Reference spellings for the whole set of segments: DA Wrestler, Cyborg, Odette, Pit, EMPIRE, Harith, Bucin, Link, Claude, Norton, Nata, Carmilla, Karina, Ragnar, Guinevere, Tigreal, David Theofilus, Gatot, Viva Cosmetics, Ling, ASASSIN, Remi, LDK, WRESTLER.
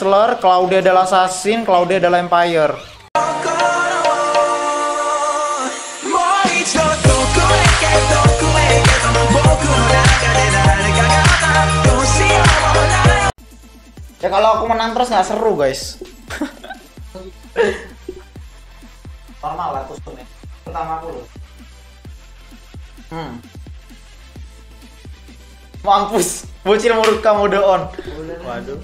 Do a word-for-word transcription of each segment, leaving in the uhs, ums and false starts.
Wrestler, Claude adalah Assassin, Claude adalah Empire. Ya kalau aku menang terus nggak seru guys. Normal lah customnya. Pertama aku loh. Hmm. Mampus, bocil mulut kamu udah on. Waduh.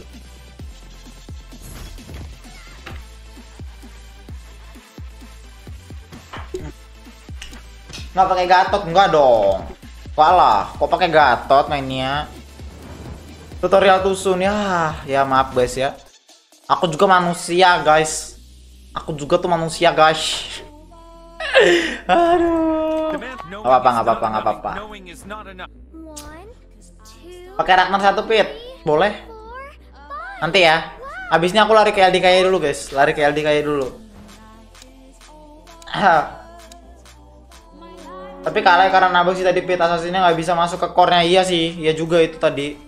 Nggak pakai Gatot, enggak dong. Walah, kok pakai Gatot mainnya? Tutorial tusun ya, ya maaf guys ya. Aku juga manusia guys. Aku juga tuh manusia guys. Aduh. Gak apa-apa, gak apa-apa, gak apa-apa. Pakai Ragnar satu pit, boleh? Nanti ya. Abisnya aku lari ke L D K dulu guys, lari ke L D K dulu. Tapi kalah karena nabok sih tadi. Pit assassinnya nggak bisa masuk ke core-nya. Iya sih, iya juga itu tadi.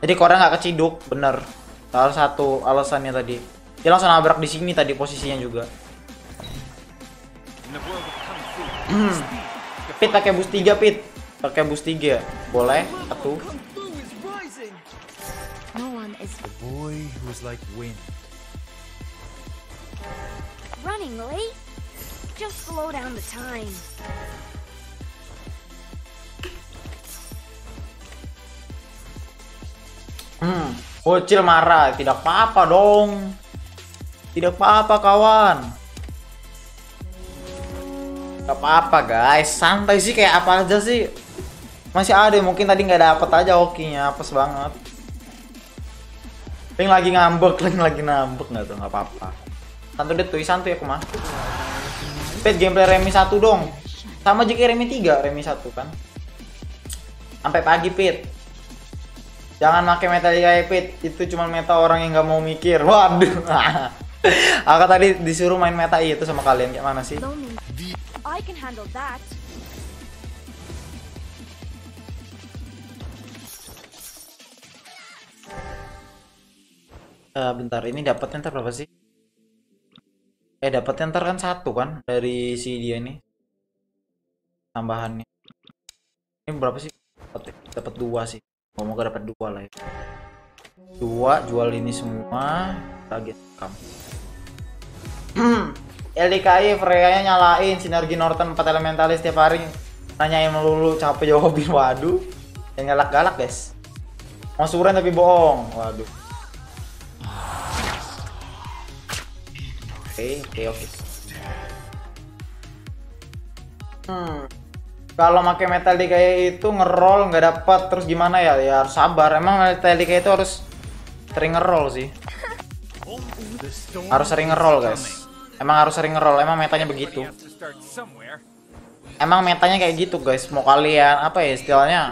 Jadi core-nya nggak keciduk, bener. Salah satu alasannya tadi. Dia langsung nabrak di sini tadi posisinya juga. Pit pakai boost tiga, Pit. Pakai boost tiga. Boleh, satu. Just slow down the time. Hmm, bocil marah, tidak apa-apa dong. Tidak apa-apa kawan. Tidak apa-apa guys, santai sih kayak apa aja sih. Masih ada, mungkin tadi nggak dapet aja hokinya, apes banget. Ling lagi ngambek, Ling lagi ngambek nggak tuh, nggak apa-apa. Santuy deh tuh, santuy aku mah. Pit gameplay Remi satu dong. Sama jika Remi tiga, Remi satu kan. Sampai pagi Pit. Jangan pakai meta kayak Pit. Itu cuma meta orang yang nggak mau mikir. Waduh. Aku tadi disuruh main meta itu sama kalian, kayak mana sih? Uh, bentar, ini dapatnya berapa sih? Eh dapatnya ntar kan satu kan dari si dia nih tambahannya. Ini berapa sih? Dapat dua sih. Ngomong gak dapat dua lah ya. Dua jual ini semua. Target kamu. L D K I Freya nyalain sinergi Norton empat elementalis tiap hari. Nanyain melulu capek jawabin. Waduh. Yang galak-galak guys. Mau suren tapi bohong. Waduh. Oke, oke, oke. Hmm, kalau pakai metal D K itu ngerol nggak dapat, terus gimana ya? Ya harus sabar. Emang metal D K itu harus sering ngerol sih. Harus sering ngerol guys. Emang harus sering ngerol. Emang metanya begitu. Emang metanya kayak gitu guys. Mau kalian apa ya istilahnya?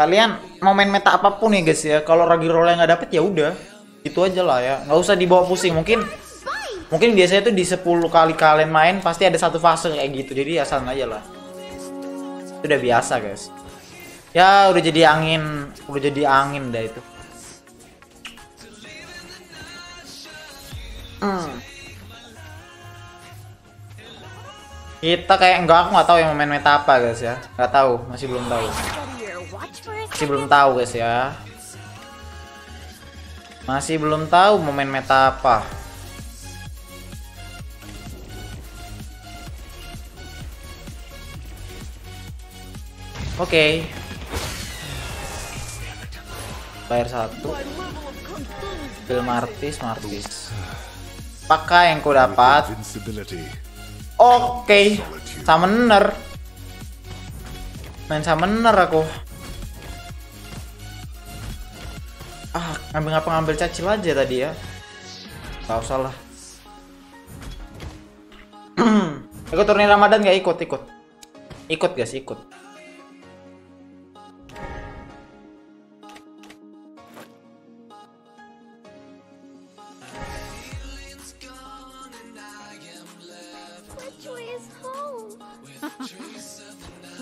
Kalian mau main meta apapun nih guys ya. Kalau lagi rollnya nggak dapet ya udah, itu aja lah ya. Nggak usah dibawa pusing. Mungkin Mungkin biasanya tuh di sepuluh kali kalian main pasti ada satu fase kayak gitu. Jadi ya santai aja lah. Itu udah biasa, guys. Ya udah jadi angin, udah jadi angin dah itu. Hmm. Kita kayak enggak, aku nggak tahu yang main meta apa, guys ya. Nggak tahu, masih belum tahu. Masih belum tahu, guys ya. Masih belum tahu mau main meta apa. Oke, okay. Bayar satu, film artis, martis. Pakai yang ku dapat. Oke, okay. Summoner. Main summoner aku. Ah, ngambil apa ngambil cacil aja tadi ya. Gak usah lah. Ikut turni Ramadan gak? Ikut, ikut, ikut guys, ikut.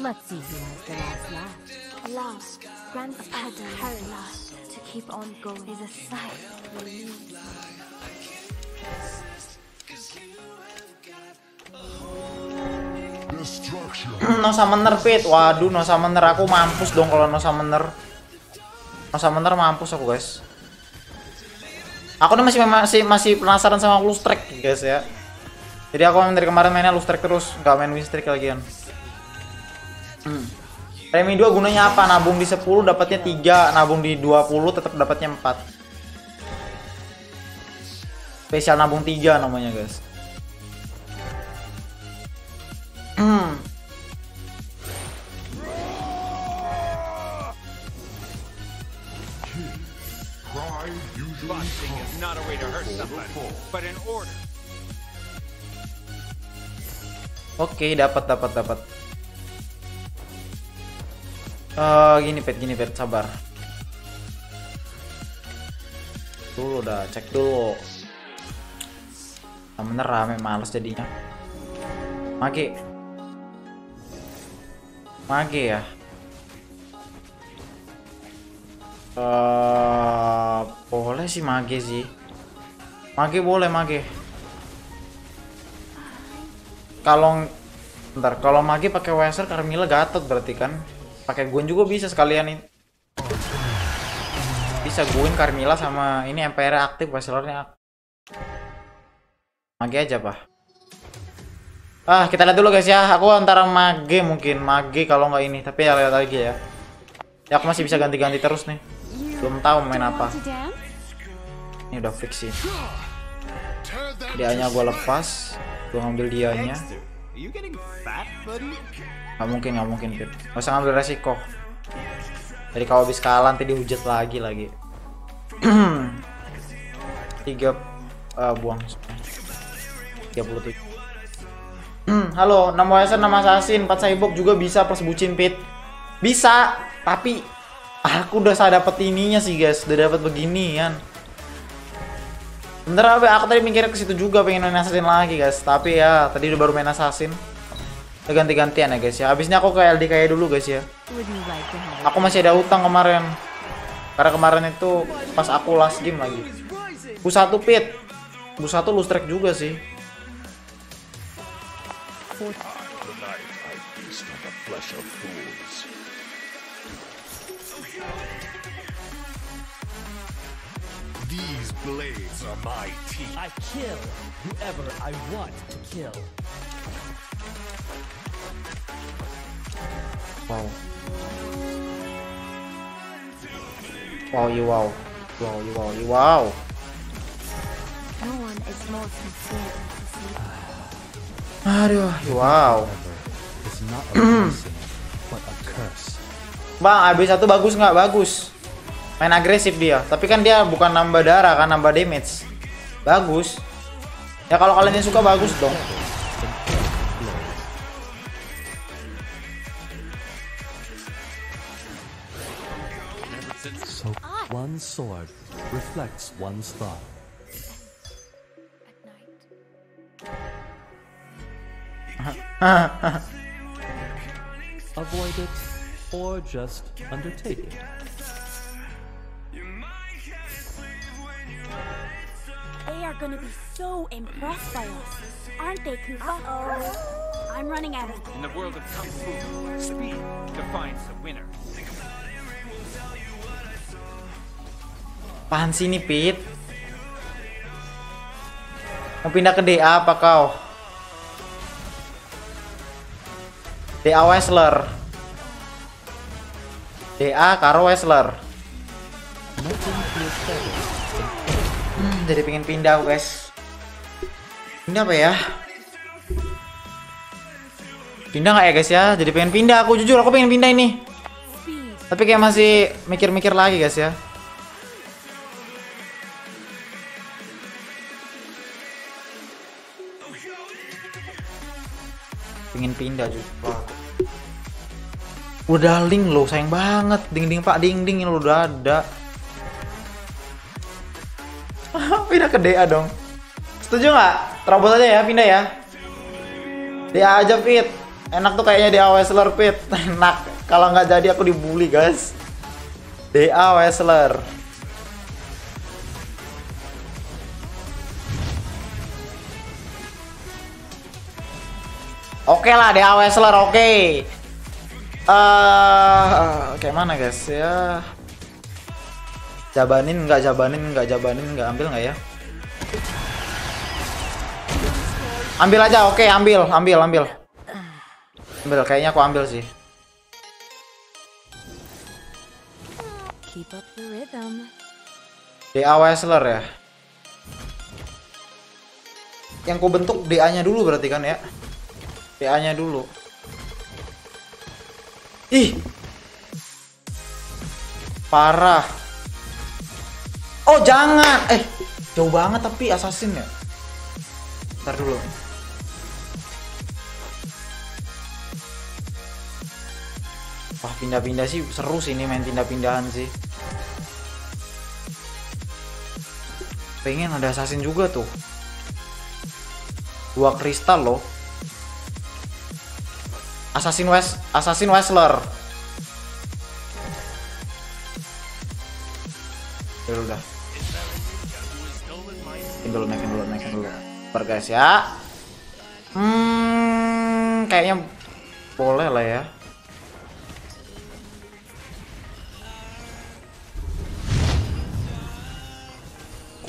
Let's see who has the last laugh. Lost grandfather, her lost to keep on going is a sight to believe. No summoner Pit, waduh no summoner, aku mampus dong kalau no summoner. No summoner mampus aku guys. Aku nih masih masih masih penasaran sama loose track guys ya. Jadi aku dari kemarin mainnya loose track terus, nggak main win streak lagian. Hmm. Remi dua gunanya apa? Nabung di sepuluh dapatnya tiga, nabung di dua puluh tetap dapatnya empat. Spesial nabung tiga namanya guys. Hmm. Oke, okay, dapat dapat dapat. Uh, gini Pet, gini Pet, sabar. Dulu dah, cek dulu. Nah, bener rame, males jadinya. Mage. Mage ya. Uh, boleh sih mage sih. Mage boleh mage. Kalau ntar kalau mage pakai Wrestler Carmilla Gatot berarti kan. Pakai Guin juga bisa sekalian ini. Bisa Guin Carmilla sama ini Empire aktif, Wrestlernya aktif. Mage aja, Pak. Ah, kita lihat dulu guys ya. Aku antara mage mungkin, mage kalau nggak ini, tapi ya lihat lagi ya. Ya aku masih bisa ganti-ganti terus nih. Belum tahu main apa. Ini udah fix sih. Dianya gua lepas. Gua ngambil dianya. Gak mungkin, gak mungkin Pit. Gak usah ngambil resiko. Jadi kalau habis kalah nanti dihujat lagi lagi. Tiga uh, buang tiga puluh tujuh. Halo, enam W S R, enam Assassin, empat Cyborg juga bisa plus Bucin Pit. Bisa, tapi aku udah saya dapet ininya sih guys. Udah dapet beginian. Bentar, aku tadi mikirnya ke situ juga, pengen main assassin lagi guys, tapi ya tadi udah baru main assassin. Ganti-gantian ya guys ya. Habisnya aku ke L D K dulu guys ya. Aku masih ada utang kemarin. Karena kemarin itu pas aku last game lagi. Bu satu Pit. Bu satu loose track juga sih. These blades are my teeth. I kill whoever I want to kill. Wow. Wow, you wow. Wow, you wow, you wow. No one is more sincere. Aduh, wow. It's not a blessing, but a curse. Bang, A B satu bagus nggak? Bagus. Main agresif dia, tapi kan dia bukan nambah darah kan, nambah damage. Bagus. Ya kalau kalian yang suka bagus dong. So one sword reflects one's thought. Avoid it or just undertake it. They are going to be so impressed by us, aren't they, Kufa? Uh-oh. I'm running out of it. In the world of Kung Fu, speed defines the winner. Apaan sih ini, Pit? Mau pindah ke D A apa kau? D A Wrestler. D A karo Wrestler. Hmm, jadi pengen pindah aku guys. Pindah apa ya? Pindah nggak ya guys ya? Jadi pengen pindah aku, jujur aku pengen pindah ini. Tapi kayak masih mikir-mikir lagi guys ya. Pengen pindah juga. Udah Link loh, sayang banget. Ding-ding Pak, ding-ding lo udah ada. Pindah ke D A dong. Setuju nggak? Terobos aja ya, pindah ya. D A aja Pit. Enak tuh kayaknya D A Wrestler Pit. Enak. Kalau nggak jadi aku dibully guys. D A Wrestler. Oke lah, D A Wrestler, oke. Okay. Uh, kayak mana guys ya? Jabanin nggak, jabanin nggak, jabanin nggak, ambil nggak ya? Ambil aja, oke, okay, ambil, ambil, ambil. Ambil, kayaknya aku ambil sih. Keep up the rhythm. D A Wrestler ya. Yang ku bentuk D A-nya dulu berarti kan ya? D A-nya dulu. Ih. Parah. Oh, jangan. Eh, jauh banget tapi assassin ya. Ntar dulu. Wah, pindah-pindah sih seru sih ini, main pindah-pindahan sih. Pengen ada assassin juga tuh. Dua kristal loh. Assassin West, Assassin Wrestler. Ya udah. Naikin dulu, naikin dulu, naikin dulu. Ber guys ya. Hmm, kayaknya boleh lah ya.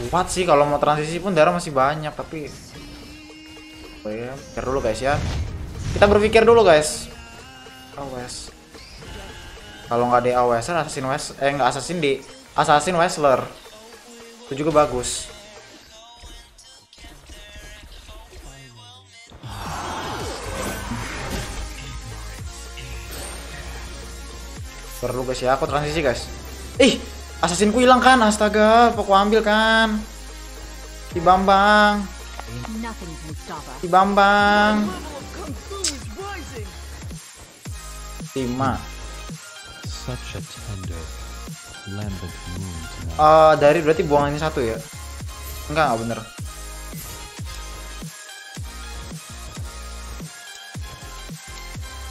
Kuat sih kalau mau transisi pun darah masih banyak tapi. Oke, pikir dulu guys ya. Kita berpikir dulu guys. Awas. Kalau nggak ada Awaser, Assassin West, eh nggak Assassin di Assassin Wrestler. Itu juga bagus. Perlu guys ya, aku transisi guys. Ih, assassin-ku hilang kan? Astaga, aku ambil kan. Di Bambang. Di Bambang lima. Uh, dari berarti buang ini satu ya? Enggak, enggak bener.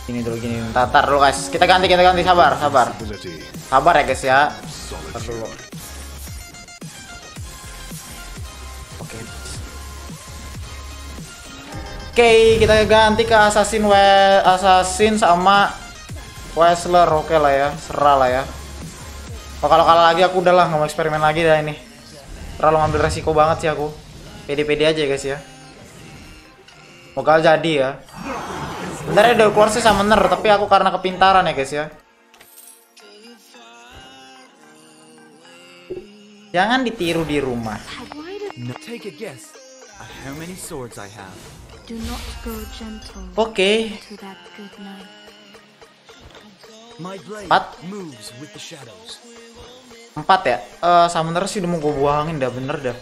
Gini dulu, gini. Tatar dulu guys. Kita ganti, kita ganti. Sabar, sabar. Sabar ya guys ya. Tatar dulu. Oke, okay, kita ganti ke assassin, we assassin sama wrestler, oke okay lah ya, serah lah ya. Oh, kalau kalah lagi aku udahlah, nggak mau eksperimen lagi dah ini. Terlalu ngambil resiko banget sih aku. P D P D aja guys ya. Moga jadi ya. Bentar ya, udah keluar sih summoner, tapi aku karena kepintaran ya guys ya. Jangan ditiru di rumah. Take a guess at how many swords I have. Oke. Empat. Empat ya. Uh, summoner sih udah mau gue buangin dah, bener dah.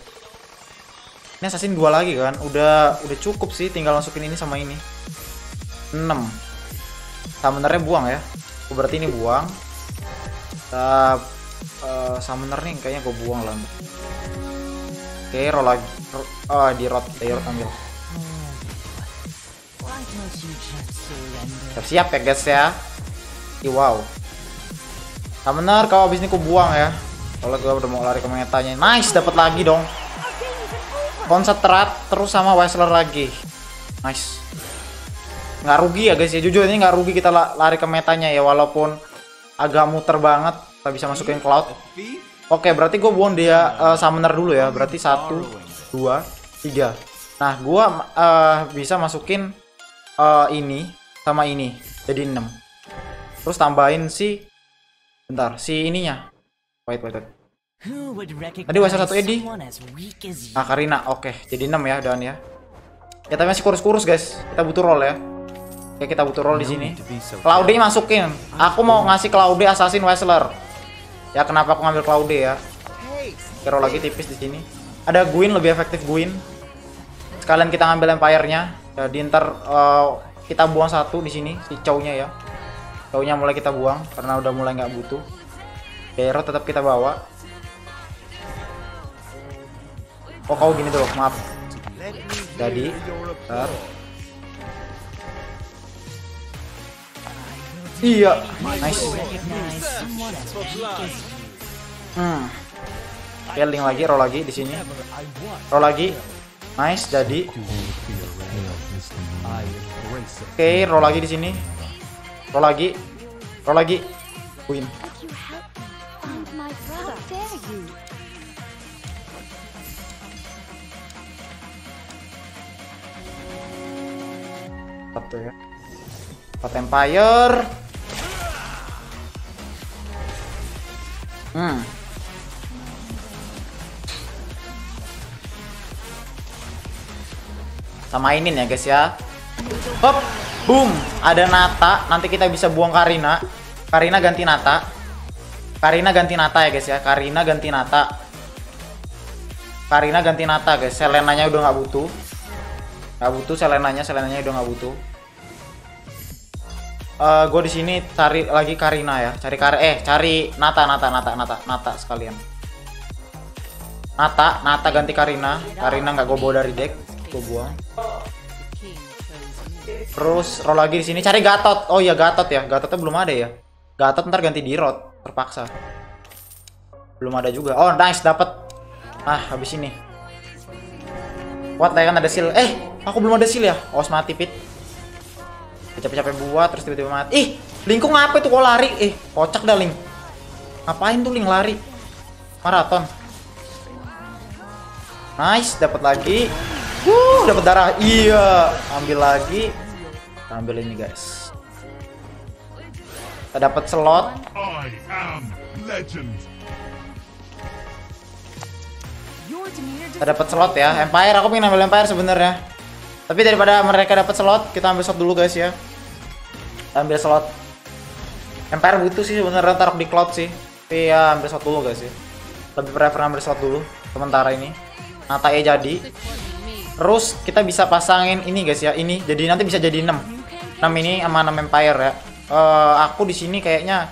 Ini assassin dua lagi kan. Udah udah cukup sih. Tinggal masukin ini sama ini. Enam. Summonernya buang ya. Berarti ini buang. Uh, uh, summoner nih kayaknya gue buang lah. Oke, okay, roll lagi. Uh, di roll, di roll ambil. Siap-siap ya guys ya. Ih, wow. Nah bener, kalau abis ini ku buang ya. Kalau gue udah mau lari ke metanya. Nice, dapat lagi dong. Konsentrat terus sama Wrestler lagi. Nice. Nggak rugi ya guys ya, jujur ini nggak rugi kita lari ke metanya ya. Walaupun agak muter banget, kita bisa masukin Cloud. Oke, berarti gue buang dia uh, summoner dulu ya. Berarti satu, dua, tiga. Nah, gue uh, bisa masukin Uh, ini sama ini jadi enam, terus tambahin si bentar si ininya wait wait, wait. Tadi washer satu Edi, ah Karina, oke okay. Jadi enam ya dan ya ya tapi masih kurus-kurus guys, kita butuh roll ya. Oke, kita butuh roll di sini. Claude masukin, aku mau ngasih Claude assassin wrestler ya, kenapa aku ngambil Claude ya. Kira lagi tipis di sini ada Guin, lebih efektif Guin, sekalian kita ngambil empire-nya. Jadi ntar uh, kita buang satu di sini si cownya ya, cownya mulai kita buang karena udah mulai nggak butuh. Hero tetap kita bawa. Oh kau gini dulu, maaf. Jadi ntar. Iya, nice. Hmm. Oke, link lagi, roll lagi di sini, roll lagi, nice. Jadi Oke, roll lagi di sini. Roll lagi. Roll lagi. Win. Satu ya. Empat Empire. Hmm. Samainin ya guys ya. Hop, boom, ada Nata. Nanti kita bisa buang Karina. Karina ganti Nata. Karina ganti Nata ya guys ya. Karina ganti Nata. Karina ganti Nata guys. Selenanya udah nggak butuh. Nggak butuh Selenanya. Selenanya udah nggak butuh. Uh, Gue di sini cari lagi Karina ya. Cari Kar eh cari Nata Nata Nata Nata Nata sekalian. Nata Nata ganti Karina. Karina nggak gue bawa dari deck. Gue buang. Terus roll lagi di sini cari Gatot. Oh iya Gatot ya. Gatotnya belum ada ya. Gatot ntar ganti di Rod, terpaksa. Belum ada juga. Oh nice, dapat. Ah habis ini. Kuat lah ya, kan ada seal. Eh aku belum ada seal ya. Awas mati Pit. Capek-capek buat terus tiba-tiba mati. Ih Link kok ngapa itu kok lari? Eh kocak dah Link. Ngapain tuh Link lari? Maraton. Nice, dapat lagi. Wuh, dapat darah. Iya, ambil lagi. Kita ambil ini, guys. Kita dapat slot. Kita dapat slot ya. Empire, aku pengen ambil Empire sebenarnya. Tapi daripada mereka dapat slot, kita ambil slot dulu, guys ya. Kita ambil slot. Empire butuh sih sebenarnya, taruh di Cloud sih. Tapi ya ambil slot dulu, guys ya. Lebih prefer ambil slot dulu sementara ini. Nata ya jadi. Terus kita bisa pasangin ini guys ya, ini jadi nanti bisa jadi enam. enam ini sama enam Empire ya. Uh, aku di sini kayaknya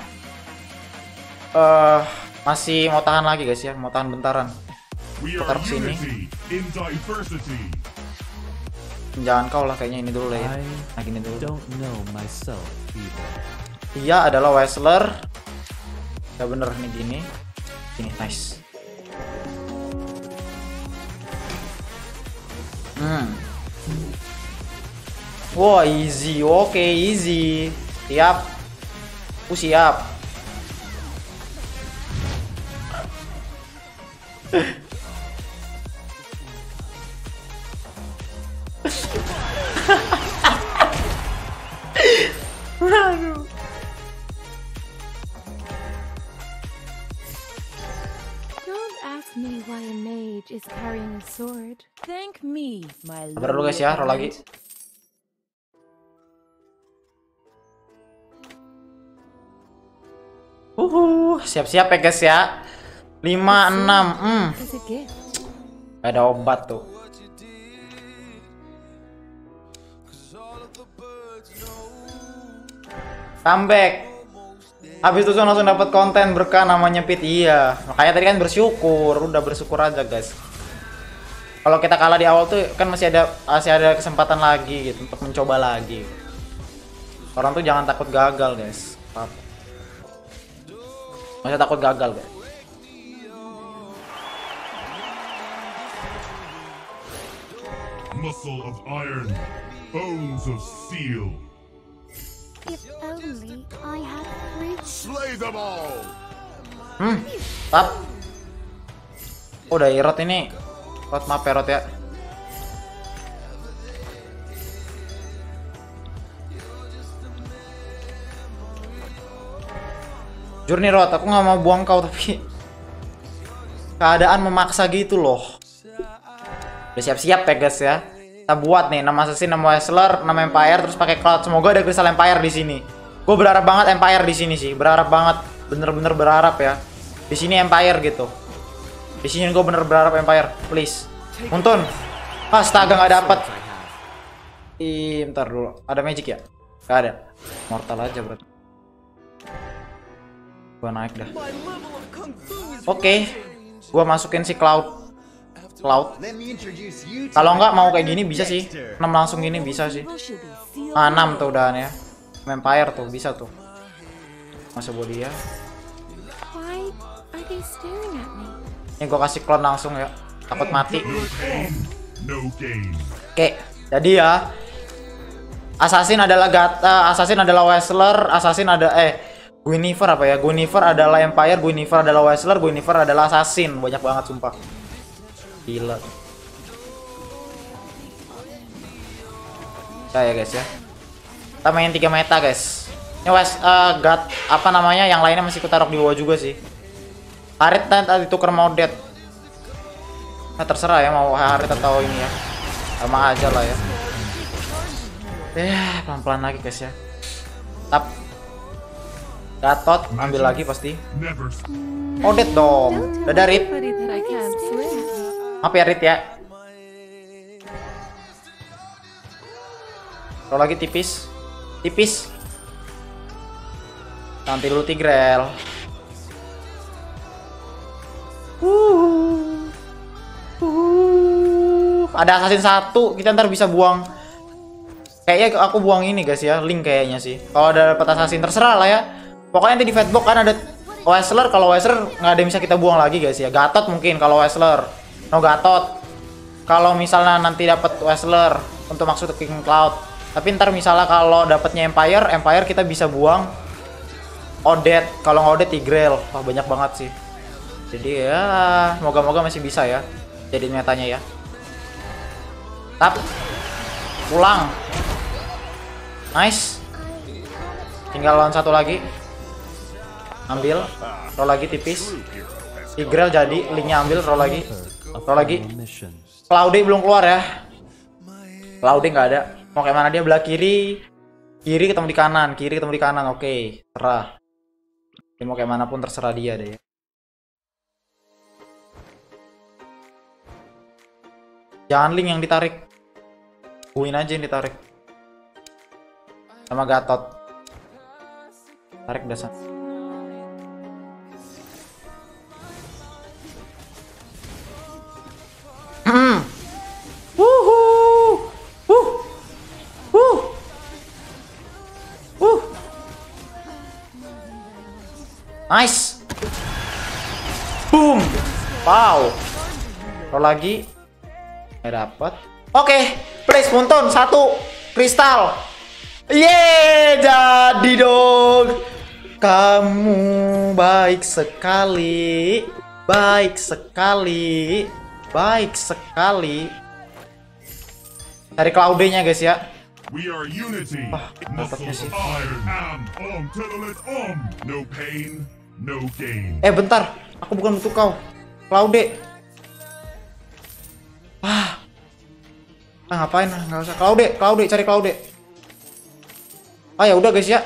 uh, masih mau tahan lagi guys ya, mau tahan bentaran. Putar ke sini. Jangan kau lah kayaknya ini dulu lah ya. Nah, ini dulu. Dia adalah Wrestler. Ya bener nih gini. Gini nice. Hmm. Wah, wow, easy. Oke, okay, easy. Siap. Aku uh, siap. Sabar dulu guys ya, roll lagi. Uhuh, siap-siap ya guys ya. lima enam. Hmm. Ada obat tuh. Comeback. Habis itu langsung dapat konten berkah namanya Pit. Iya, makanya tadi kan bersyukur, udah bersyukur aja guys. Kalau kita kalah di awal tuh kan masih ada masih ada kesempatan lagi gitu untuk mencoba lagi. Orang tuh jangan takut gagal guys. Maaf. Masih takut gagal guys. Muscle of iron, bones of steel. If only I had reached. Slay them all. Hmm, tap. Oh, udah irot ini. Rot, maaf perot ya. Journey Rot, aku nggak mau buang kau tapi keadaan memaksa gitu loh. Udah siap-siap ya guys ya. Kita buat nih nama Assassin, nama Wrestler, nama Empire, terus pakai Cloud. Semoga ada kristal Empire di sini. Gue berharap banget Empire di sini sih, berharap banget, bener-bener berharap ya. Di sini Empire gitu. Di sini gue bener berharap Empire, please. Untun. Astaga nggak dapat. Ih, ntar dulu. Ada magic ya? Gak ada. Mortal aja berarti. Gua naik dah. Oke, okay. Gua masukin si Cloud. Cloud. Kalau nggak mau kayak gini bisa sih. enam langsung gini bisa sih. Nah, enam tuh udahan ya. Empire tuh bisa tuh. Masa body ya. Ini gue kasih klon langsung ya, takut mati. Oke, jadi ya Assassin adalah Gata, Assassin adalah Wrestler, Assassin ada eh Guinevere apa ya? Guinevere adalah Empire, Guinevere adalah Wrestler, Guinevere adalah Assassin. Banyak banget sumpah. Gila. Kita ya guys ya. Kita main tiga meta guys. Ini West uh, God apa namanya? Yang lainnya masih ku taruh di bawah juga sih. Harith tadi tuker mau dead. Nah, terserah ya mau Harith atau ini ya. Sama aja lah ya. Eh, pelan-pelan lagi guys ya. Tap Gatot ambil lagi pasti. Odette dong. Dadah Rip. Maaf ya Rip ya. Kalau lagi tipis. Tipis. Nanti dulu Tigreal. Uhuh. Uhuh. Ada assassin satu, kita ntar bisa buang. Kayaknya aku buang ini guys ya, Link kayaknya sih. Kalau ada dapat assassin terserah lah ya. Pokoknya nanti di fatbox kan ada Wrestler. Kalau Wrestler nggak ada yang bisa kita buang lagi guys ya. Gatot mungkin kalau Wrestler. No Gatot. Kalau misalnya nanti dapat Wrestler untuk maksud King Cloud. Tapi ntar misalnya kalau dapatnya Empire, Empire kita bisa buang Odette. Kalau nggak Odette Tigreal. Wah banyak banget sih. Jadi ya, moga-moga masih bisa ya. Jadi nyatanya ya. Tap. Pulang. Nice. Tinggal lawan satu lagi. Ambil. Roll lagi tipis. Tigreal jadi. Linknya ambil. Roll lagi. Roll lagi. Claude belum keluar ya. Claude nggak ada. Mau kayak mana dia belah kiri. Kiri ketemu di kanan. Kiri ketemu di kanan. Oke. Okay. Terserah. Dia mau kayak mana pun terserah dia deh ya. Jangan Link yang ditarik. Buin aja yang ditarik. Sama Gatot. Tarik dasar. Hmm. Wuhu. Wuh. Wuh. Wuh. Nice. Boom. Wow. Roll lagi. Nggak dapat. Oke, okay. Please punton satu kristal. Yeay, jadi dong. Kamu baik sekali, baik sekali, baik sekali. Cari Claude-nya guys ya. We are unity. Wah, dapatnya sih. Eh bentar, aku bukan butuh kau, Claude. Ah, ah ngapain? Nggak usah. Claude, Claude, cari Claude. Ah ya udah guys ya.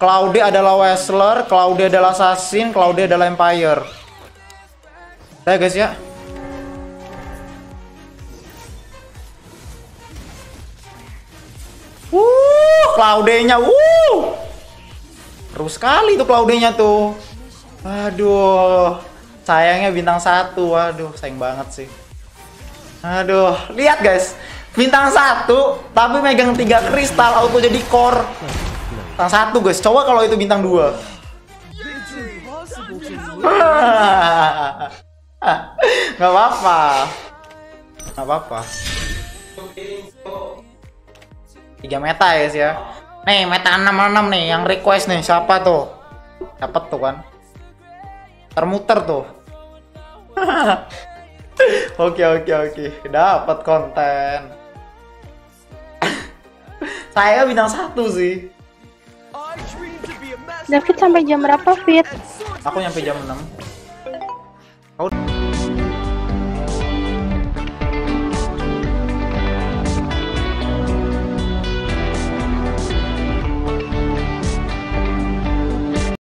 Claude adalah Wrestler, Claude adalah Assassin, Claude adalah Empire. Udah ya guys ya. Wuh, Claude-nya, wuh. Terus sekali tuh Claude-nya tuh. Aduh. Sayangnya bintang satu, waduh, sayang banget sih. Aduh, lihat guys, bintang satu tapi megang tiga kristal auto jadi core. Bintang satu guys, coba kalau itu bintang dua. Nggak apa-apa, nggak apa-apa. Tiga meta guys ya. Nih meta enam enam nih yang request nih siapa tuh? Dapat tuh kan? Termuter tuh. Oke oke oke, dapat konten. Saya bintang satu sih. David sampai jam berapa Fit? Aku nyampe jam enam. Kau...